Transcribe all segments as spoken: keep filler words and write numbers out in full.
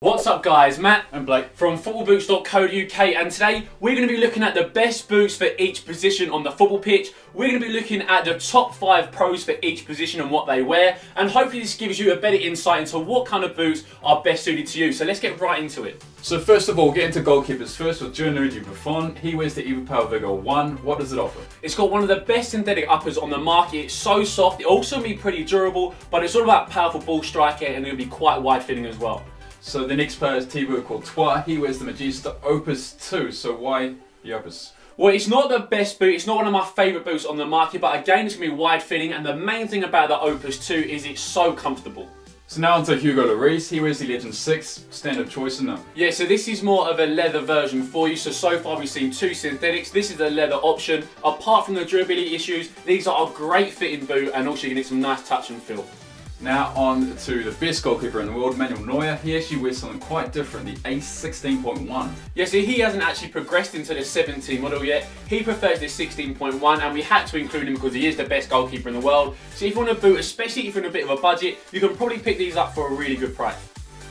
What's up guys, Matt and Blake from football boots dot co dot U K, and today we're going to be looking at the best boots for each position on the football pitch. We're going to be looking at the top five pros for each position and what they wear, and hopefully this gives you a better insight into what kind of boots are best suited to you. So let's get right into it. So first of all, get into goalkeepers first with Gianluigi Buffon. He wears the evoPOWER Vega one. What does it offer? It's got one of the best synthetic uppers on the market. It's so soft, it'll also be pretty durable, but it's all about powerful ball striking and it'll be quite wide fitting as well. So the next player is Thibaut Courtois. He wears the Magista Opus two, so why the Opus? Well, it's not the best boot, it's not one of my favourite boots on the market, but again, it's going to be wide fitting, and the main thing about the Opus two is it's so comfortable. So now onto Hugo Lloris. He wears the Legend six, standard choice in them. Yeah, so this is more of a leather version for you. So, so far we've seen two synthetics. This is a leather option. Apart from the durability issues, these are a great fitting boot, and also you can get some nice touch and feel. Now on to the best goalkeeper in the world, Manuel Neuer. He actually wears something quite different, the Ace sixteen point one. Yeah, so he hasn't actually progressed into the seventeen model yet. He prefers the sixteen point one, and we had to include him because he is the best goalkeeper in the world. So if you want a boot, especially if you're in a bit of a budget, you can probably pick these up for a really good price.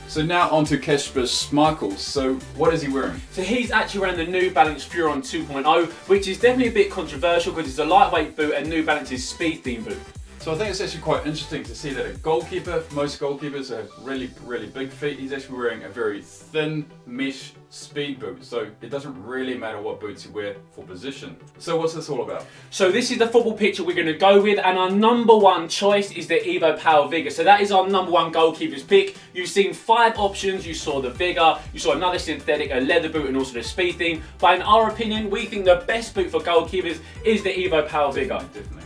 So now on to Kasper Schmeichel. So what is he wearing? So he's actually wearing the New Balance Furon two point oh, which is definitely a bit controversial because it's a lightweight boot and New Balance's speed theme boot. So I think it's actually quite interesting to see that a goalkeeper, most goalkeepers have really, really big feet. He's actually wearing a very thin mesh speed boot. So it doesn't really matter what boots you wear for position. So what's this all about? So this is the football picture we're going to go with, and our number one choice is the evoPOWER Vigor. So that is our number one goalkeeper's pick. You've seen five options. You saw the Vigor, you saw another synthetic, a leather boot, and also the speed theme. But in our opinion, we think the best boot for goalkeepers is the evoPOWER Vigor. Definitely, definitely.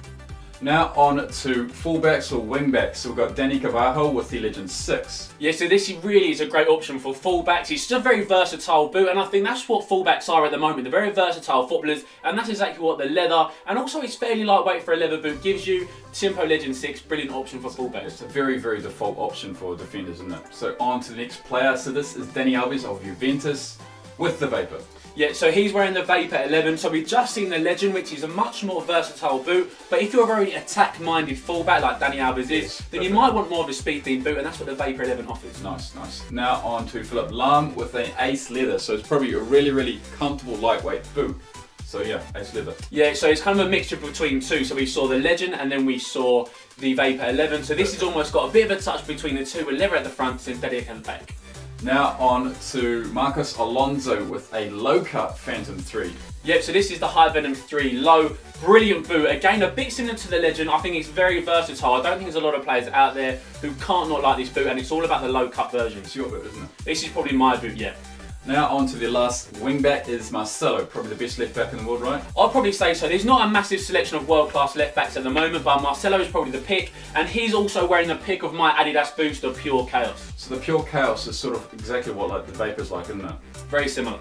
Now on to fullbacks or wingbacks. So we've got Dani Carvajal with the Legend six. Yeah, so this really is a great option for fullbacks. It's just a very versatile boot, and I think that's what fullbacks are at the moment. They're very versatile footballers, and that's exactly what the leather, and also it's fairly lightweight for a leather boot, gives you. Tiempo Legend six, brilliant option for fullbacks. It's a very, very default option for defenders, isn't it? So on to the next player. So this is Dani Alves of Juventus with the Vapor. Yeah, so he's wearing the Vapor eleven, so we've just seen the Legend, which is a much more versatile boot, but if you're a very attack-minded fullback like Dani Alves is, yes, then you might want more of a speed-themed boot, and that's what the Vapor eleven offers. Nice, nice. Now on to Philip Lahm with an Ace Leather, so it's probably a really, really comfortable, lightweight boot. So yeah, Ace Leather. Yeah, so it's kind of a mixture between two. So we saw the Legend and then we saw the Vapor eleven, so this has almost got a bit of a touch between the two, with leather at the front, synthetic at the back. Now on to Marcos Alonso with a low cut Phantom three. Yep, so this is the Hypervenom three low, brilliant boot. Again, a bit similar to the Legend. I think it's very versatile. I don't think there's a lot of players out there who can't not like this boot, and it's all about the low cut version. It's your boot, isn't it? This is probably my boot, yeah. Now on to the last wing back is Marcelo, probably the best left back in the world, right? I'd probably say so. There's not a massive selection of world-class left backs at the moment, but Marcelo is probably the pick, and he's also wearing the pick of my Adidas boots, the Pure Chaos. So the Pure Chaos is sort of exactly what like the Vapor's like, isn't it? Very similar.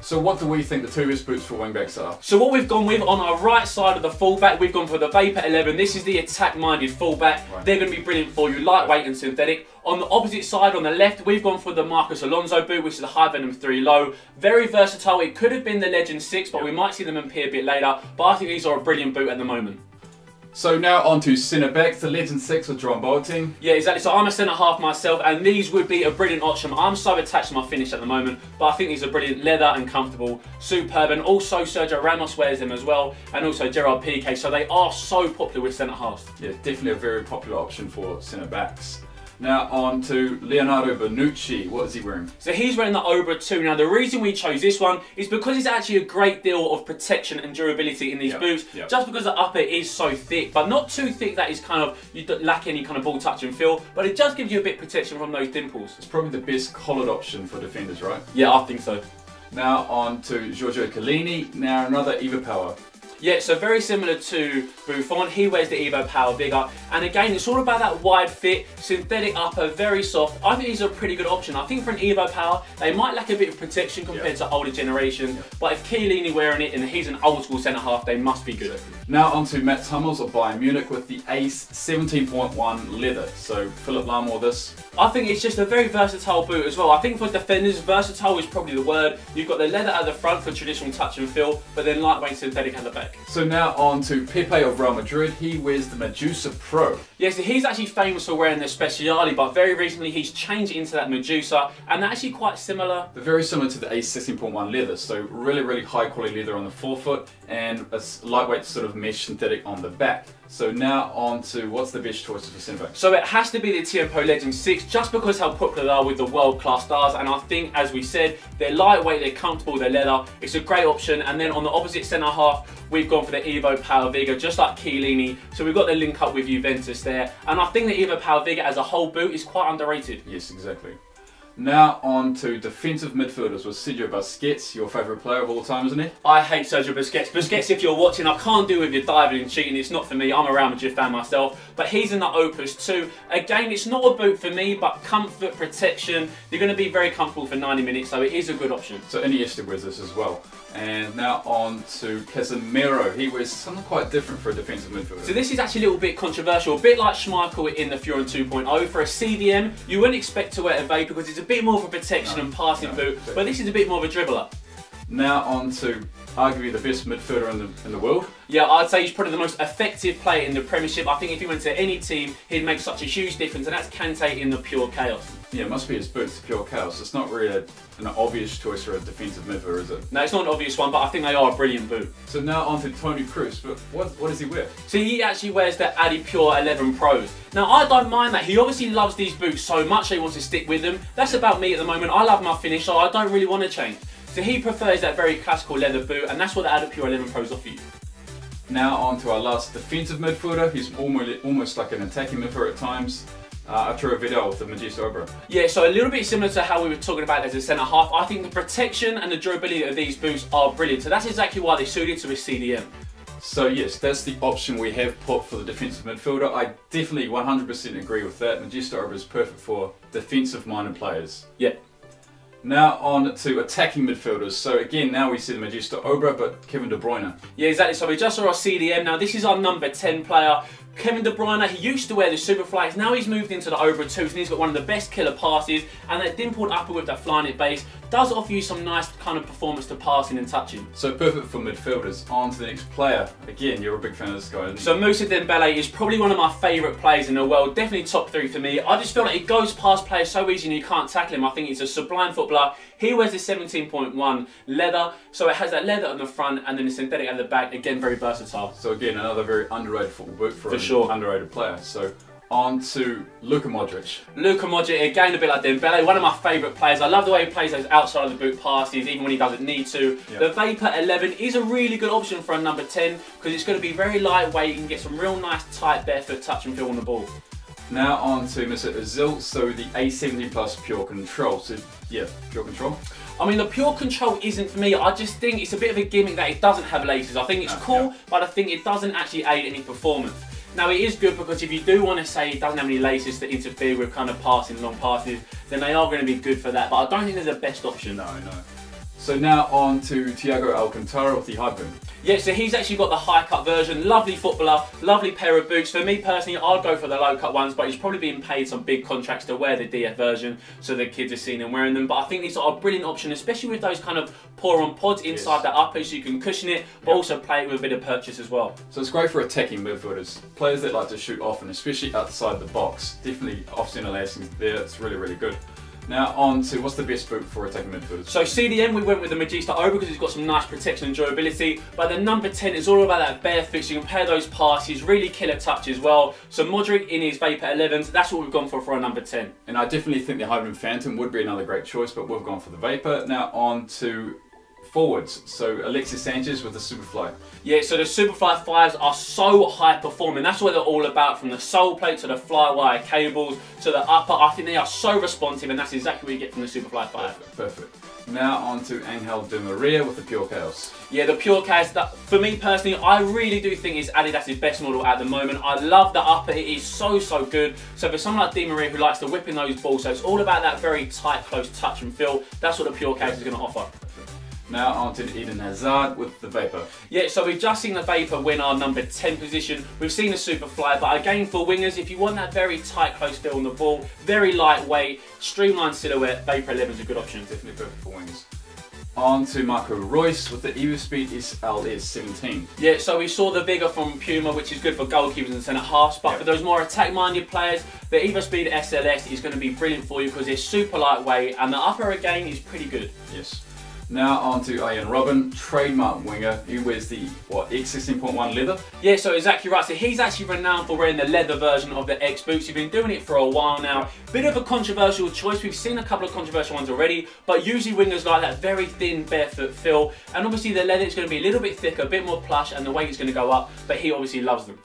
So what do we think the two best boots for wingbacks are? So what we've gone with on our right side of the fullback, we've gone for the Vapor eleven. This is the attack-minded fullback. Right. They're going to be brilliant for you, lightweight and synthetic. On the opposite side, on the left, we've gone for the Marcos Alonso boot, which is the Hypervenom three low. Very versatile. It could have been the Legend six, but yep, we might see them appear a bit later. But I think these are a brilliant boot at the moment. So now on to centre-backs, the Legend six with Jerome Boateng. Yeah, exactly. So I'm a centre-half myself, and these would be a brilliant option. I'm so attached to my finish at the moment, but I think these are brilliant, leather and comfortable, superb. And also Sergio Ramos wears them as well, and also Gerard Piqué. So they are so popular with centre-halves. Yeah, definitely a very popular option for centre-backs. Now on to Leonardo Bonucci. What is he wearing? So he's wearing the Obra two. Now the reason we chose this one is because it's actually a great deal of protection and durability in these yep, boots, yep. just because the upper is so thick, but not too thick that is kind of, you lack any kind of ball touch and feel, but it does give you a bit of protection from those dimples. It's probably the best collared option for defenders, right? Yeah, I think so. Now on to Giorgio Chiellini. Now another evoPOWER. Yeah, so very similar to Buffon, he wears the evoPOWER Vigor, and again, it's all about that wide fit, synthetic upper, very soft. I think these are a pretty good option. I think for an evoPOWER, they might lack a bit of protection compared yeah. to older generations, yeah. but if Chiellini wearing it and he's an old school centre-half, they must be good. Exactly. Now on to Mats Hummels of Bayern Munich with the Ace seventeen point one leather. So Philip Lahm wore this. I think it's just a very versatile boot as well. I think for defenders, versatile is probably the word. You've got the leather at the front for traditional touch and feel, but then lightweight synthetic at the back. So now on to Pepe of Real Madrid. He wears the Medusa Pro. Yeah, so he's actually famous for wearing the Speciale, but very recently he's changed into that Medusa, and they're actually quite similar. They're very similar to the Ace sixteen point one leather, so really, really high quality leather on the forefoot and a lightweight sort of mesh synthetic on the back. So now on to what's the best choice for centre back? So it has to be the Tiempo Legend six, just because how popular they are with the world class stars, and I think, as we said, they're lightweight, they're comfortable, they're leather. It's a great option. And then on the opposite centre half, we've gone for the evoPOWER Vega, just like Chiellini. So we've got the link up with Juventus there. And I think the evoPOWER Vega as a whole boot is quite underrated. Yes, exactly. Now on to defensive midfielders with Sergio Busquets, your favourite player of all time, isn't it? I hate Sergio Busquets. Busquets, if you're watching, I can't deal with your diving and cheating. It's not for me. I'm a Real Madrid fan myself. But he's in the Opus two. Again, it's not a boot for me, but comfort, protection. You're going to be very comfortable for ninety minutes, so it is a good option. So Iniesta wears this as well. And now on to Casemiro. He wears something quite different for a defensive midfielder. So this is actually a little bit controversial, a bit like Schmeichel in the Furon two point oh. For a C D M, you wouldn't expect to wear a Vapor because it's a bit more of a protection no, and passing no, boot, but this is a bit more of a dribbler. Now on to arguably the best midfielder in the, in the world. Yeah, I'd say he's probably the most effective player in the Premiership. I think if he went to any team, he'd make such a huge difference, and that's Kante in the Pure Chaos. Yeah, it must be his boots, Pure Chaos. It's not really a, an obvious choice for a defensive midfielder, is it? No, it's not an obvious one, but I think they are a brilliant boot. So now on to Toni Kroos, but what, what does he wear? So he actually wears the Adipure eleven Pros. Now, I don't mind that. He obviously loves these boots so much that he wants to stick with them. That's about me at the moment. I love my finish, so I don't really want to change. So he prefers that very classical leather boot, and that's what the evoPOWER eleven Pros offer you. Now on to our last defensive midfielder. He's almost, almost like an attacking midfielder at times. Uh, Arturo Vidal with the Magista Obra. Yeah, so a little bit similar to how we were talking about as a centre half. I think the protection and the durability of these boots are brilliant. So that's exactly why they're suited to a C D M. So yes, that's the option we have put for the defensive midfielder. I definitely one hundred percent agree with that. Magista Obra is perfect for defensive-minded players. Yeah. Now on to attacking midfielders. So again, now we see the Magista Obra, but Kevin De Bruyne. Yeah, exactly. So we just saw our C D M. Now this is our number ten player. Kevin De Bruyne, he used to wear the Superfly. Now he's moved into the Obra two, and he's got one of the best killer passes. And that dimpled upper with that flying it base does offer you some nice kind of performance to passing and touching. So perfect for midfielders. On to the next player. Again, you're a big fan of this guy, isn't you? So Moussa Dembele is probably one of my favourite players in the world. Definitely top three for me. I just feel like he goes past players so easy and you can't tackle him. I think he's a sublime footballer. He wears the seventeen point one leather, so it has that leather on the front and then the synthetic at the back. Again, very versatile. So again, another very underrated football boot for, for an sure. underrated player. So on to Luka Modric. Luka Modric, again a bit like Dembele, one of my favourite players. I love the way he plays those outside of the boot passes, even when he doesn't need to. Yep. The Vapor eleven is a really good option for a number ten because it's going to be very lightweight and get some real nice tight barefoot touch and feel on the ball. Now on to Mister Özil, so the A seventeen Plus Pure Control. So yeah, Pure Control. I mean, the Pure Control isn't for me. I just think it's a bit of a gimmick that it doesn't have laces. I think it's no, cool, yeah. but I think it doesn't actually aid any performance. Now it is good because if you do want to say it doesn't have any laces to interfere with kind of passing, long passes, then they are going to be good for that, but I don't think they're the best option. No, no. So now on to Thiago Alcantara with the Hypervenom. Yeah, so he's actually got the high cut version. Lovely footballer, lovely pair of boots. For me personally, I'd go for the low cut ones, but he's probably being paid some big contracts to wear the D F version, so the kids are seeing him wearing them. But I think these are a brilliant option, especially with those kind of pour on pods inside yes. the upper, so you can cushion it, but yep. also play it with a bit of purchase as well. So it's great for attacking midfielders, players that like to shoot often, especially outside the box. Definitely off-centre lacings there. It's really, really good. Now on to what's the best boot for attacking midfielders? So C D M, we went with the Magista Obra because it's got some nice protection and durability, but the number ten is all about that barefoot, so you can pair those passes, really killer touch as well. So Modric in his Vapor elevens, that's what we've gone for for our number ten. And I definitely think the Hypervenom Phantom would be another great choice, but we've gone for the Vapor. Now on to forwards, so Alexis Sanchez with the Superfly. Yeah, so the Superfly fives are so high performing. That's what they're all about, from the sole plate to the flywire cables to the upper. I think they are so responsive, and that's exactly what you get from the Superfly five. Perfect. Perfect. Now on to Angel Di Maria with the Pure Chaos. Yeah, the Pure Cas, that, for me personally, I really do think is Adidas' best model at the moment. I love the upper, it is so, so good. So for someone like Di Maria who likes to whip in those balls, so it's all about that very tight, close touch and feel, that's what the Pure Cas is going to offer. Now onto Eden Hazard with the Vapor. Yeah, so we've just seen the Vapor win our number ten position. We've seen the Superfly, but again for wingers, if you want that very tight, close feel on the ball, very lightweight, streamlined silhouette, Vapor eleven is a good option for wingers. On to Marco Reus with the Evo Speed S L S seventeen. Yeah, so we saw the Vigor from Puma, which is good for goalkeepers and centre halves, but yep. for those more attack-minded players, the Evo Speed S L S is going to be brilliant for you because it's super lightweight and the upper again is pretty good. Yes. Now on to Ian Robin, trademark winger, who wears the, what, X sixteen point one leather? Yeah, so exactly right. So he's actually renowned for wearing the leather version of the X boots. He's been doing it for a while now. Bit of a controversial choice. We've seen a couple of controversial ones already, but usually wingers like that very thin barefoot feel. And obviously the leather is going to be a little bit thicker, a bit more plush, and the weight is going to go up, but he obviously loves them.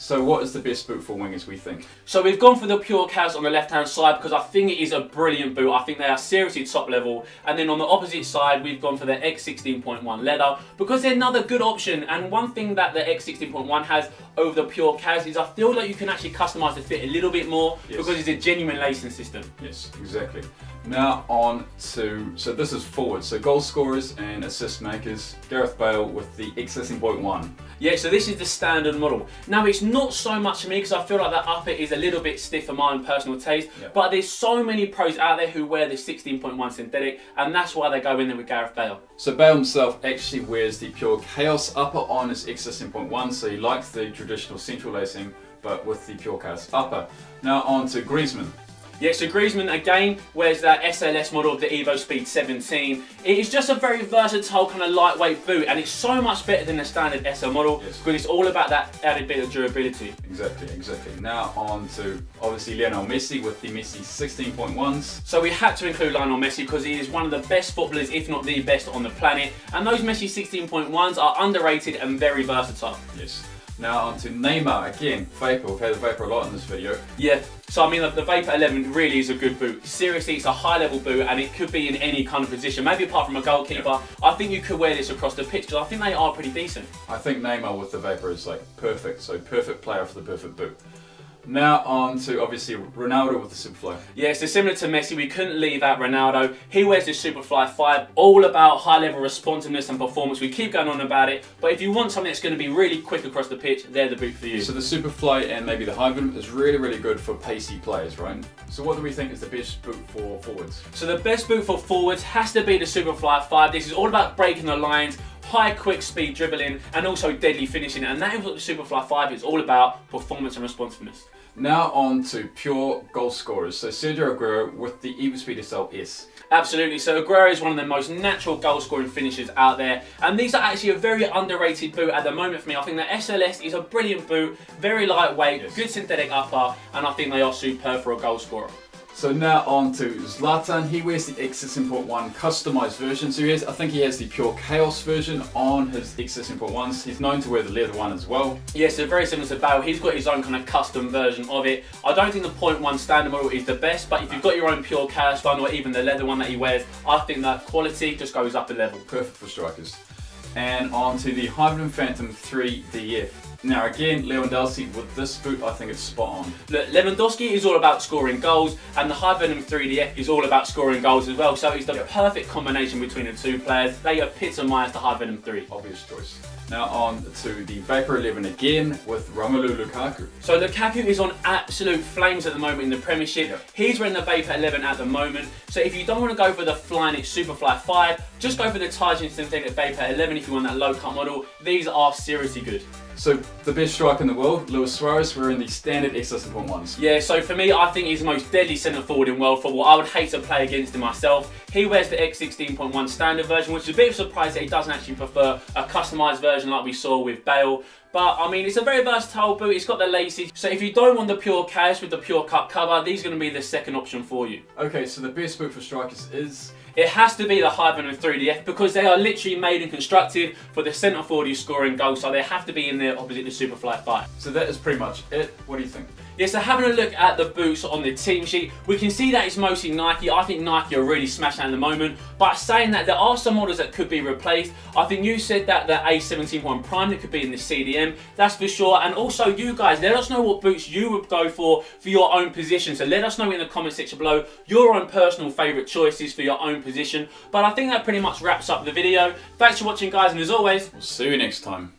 So what is the best boot for wingers, we think? So we've gone for the Pure Cas on the left-hand side because I think it is a brilliant boot. I think they are seriously top level. And then on the opposite side, we've gone for the X sixteen point one leather because they're another good option. And one thing that the X sixteen point one has over the Pure Cas is I feel like you can actually customize the fit a little bit more yes. because it's a genuine lacing system. Yes, exactly. Now on to, so this is forward, so goal scorers and assist makers, Gareth Bale with the X sixteen point one. Yeah, so this is the standard model. Now it's not so much for me because I feel like that upper is a little bit stiff for my own personal taste, yep. but there's so many pros out there who wear the sixteen point one synthetic and that's why they go in there with Gareth Bale. So Bale himself actually wears the Pure Chaos upper on his X sixteen point one, so he likes the traditional central lacing but with the Pure Chaos upper. Now on to Griezmann. Yeah, so Griezmann again wears that S L S model of the Evo Speed seventeen. It is just a very versatile kind of lightweight boot and it's so much better than the standard S L model yes. because it's all about that added bit of durability. Exactly, exactly. Now on to obviously Lionel Messi with the Messi sixteen point ones. So we had to include Lionel Messi because he is one of the best footballers, if not the best on the planet. And those Messi sixteen point ones are underrated and very versatile. Yes. Now on to Neymar, again, Vapor. We've had the Vapor a lot in this video. Yeah, so I mean the Vapor eleven really is a good boot. Seriously, it's a high level boot and it could be in any kind of position, maybe apart from a goalkeeper. Yeah. I think you could wear this across the pitch because I think they are pretty decent. I think Neymar with the Vapor is like perfect, so perfect player for the perfect boot. Now on to obviously Ronaldo with the Superfly. Yeah, so similar to Messi, we couldn't leave out Ronaldo. He wears the Superfly five, all about high level responsiveness and performance. We keep going on about it, but if you want something that's going to be really quick across the pitch, they're the boot for you. So the Superfly and maybe the Hypervenom is really, really good for pacey players, right? So what do we think is the best boot for forwards? So the best boot for forwards has to be the Superfly five. This is all about breaking the lines, high quick speed dribbling, and also deadly finishing. And that is what the Superfly five is all about, performance and responsiveness. Now on to pure goal scorers, so Sergio Aguero with the evoSpeed S L S. Absolutely, so Aguero is one of the most natural goal scoring finishers out there and these are actually a very underrated boot at the moment for me. I think the S L S is a brilliant boot, very lightweight, yes. good synthetic upper and I think they are superb for a goal scorer. So now on to Zlatan, he wears the X sixteen point one customised version, so he has, I think he has the Pure Chaos version on his X sixteen point ones, he's known to wear the leather one as well. Yeah, so very similar to Bale, he's got his own kind of custom version of it. I don't think the point one standard model is the best, but if you've got your own Pure Chaos one or even the leather one that he wears, I think that quality just goes up a level. Perfect for strikers. And on to the Hypervenom Phantom three D F. Now again, Lewandowski with this boot, I think it's spot on. Look, Lewandowski is all about scoring goals and the Hypervenom three D F is all about scoring goals as well, so it's the yep. perfect combination between the two players. They epitomise the Hypervenom three. Obvious choice. Now on to the Vapor eleven again with Romelu Lukaku. So Lukaku is on absolute flames at the moment in the Premiership. Yep. He's wearing the Vapor eleven at the moment, so if you don't want to go for the Flyknit Superfly five, just go for the Tyson synthetic Vapor eleven if you want that low cut model. These are seriously good. So the best striker in the world, Luis Suarez, we're in the standard X sixteen point ones. Yeah, so for me, I think he's the most deadly centre forward in world football. I would hate to play against him myself. He wears the X sixteen point one standard version, which is a bit of a surprise that he doesn't actually prefer a customised version like we saw with Bale. But I mean, it's a very versatile boot. It's got the laces. So if you don't want the Pure Chaos with the Pure Cut cover, these are going to be the second option for you. Okay, so the best boot for strikers is... It has to be the Hypervenom three D F because they are literally made and constructed for the centre forward who's scoring goals, so they have to be in there opposite the Superfly five. So that is pretty much it. What do you think? Yeah, so having a look at the boots on the team sheet, we can see that it's mostly Nike. I think Nike are really smashing at the moment, but saying that there are some models that could be replaced. I think you said that the Ace seventeen point one Prime that could be in the C D M. him, that's for sure. And also, you guys, let us know what boots you would go for for your own position. So let us know in the comment section below your own personal favourite choices for your own position. But I think that pretty much wraps up the video. Thanks for watching, guys, and as always, we'll see you next time.